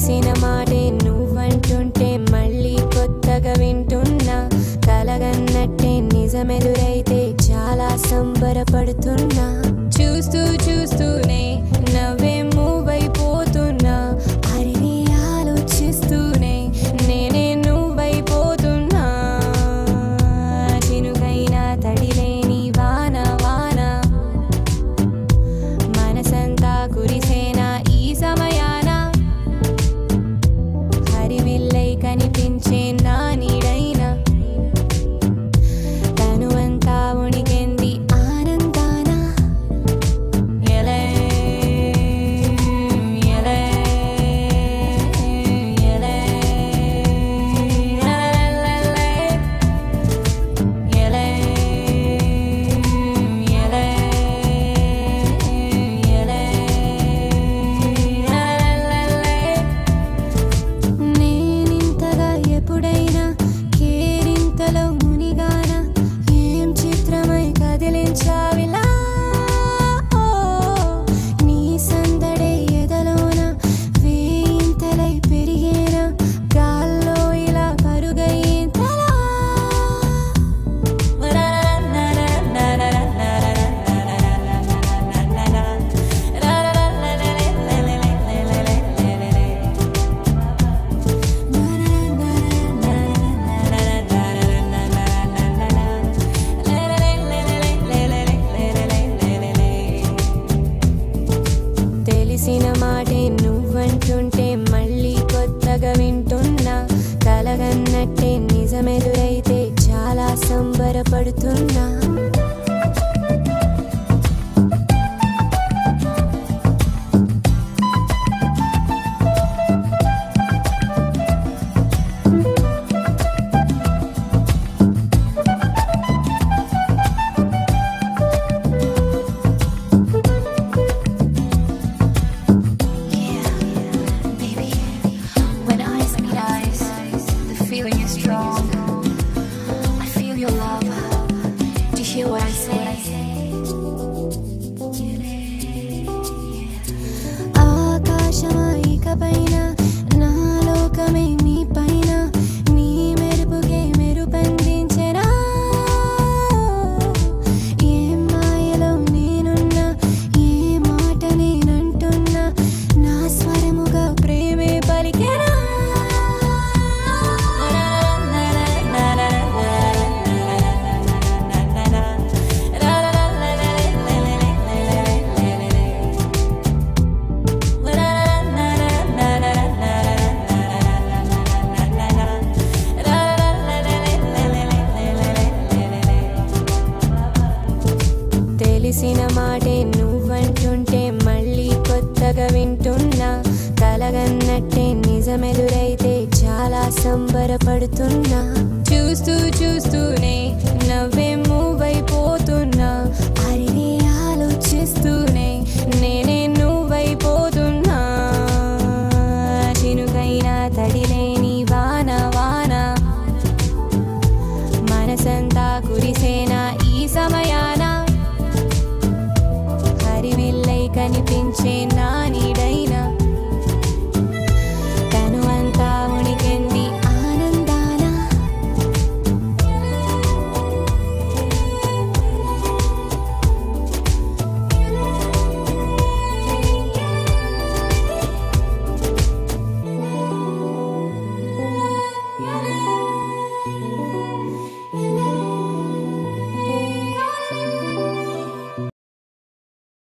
తెలిసిన మాటే నువ్వంటుంటే మళ్ళీ కొత్తగా వింటున్నా, కలగన్నట్టే నిజమెదురైతే చాలా సంబరపడుతున్నా, చూస్తూ చూస్తూనే నవ్వే మూవ్ అయిపోతున్నా, అరిని ఆలోచిస్తూనే నేనే నువ్వైపోతున్నా, చినుకైనా తడిలేని వాన వాన మనసంతా కురిసేనా ఈ సమయాన, హరివిల్లై కనిపించే నా నీడైనా తనువంతా ఉణిగింది మాటే నువ్వంటుంటే మళ్ళీ కొత్తగా వింటున్నా, కలగన్నట్టే నిజమెదురైతే చాలా సంబరపడుతున్నా. తెలిసిన మాటే నువ్వంటుంటే మళ్ళీ కొత్తగా వింటున్నా, కలగన్నట్టే నిజమెదురైతే చాలా సంబరపడుతున్నా.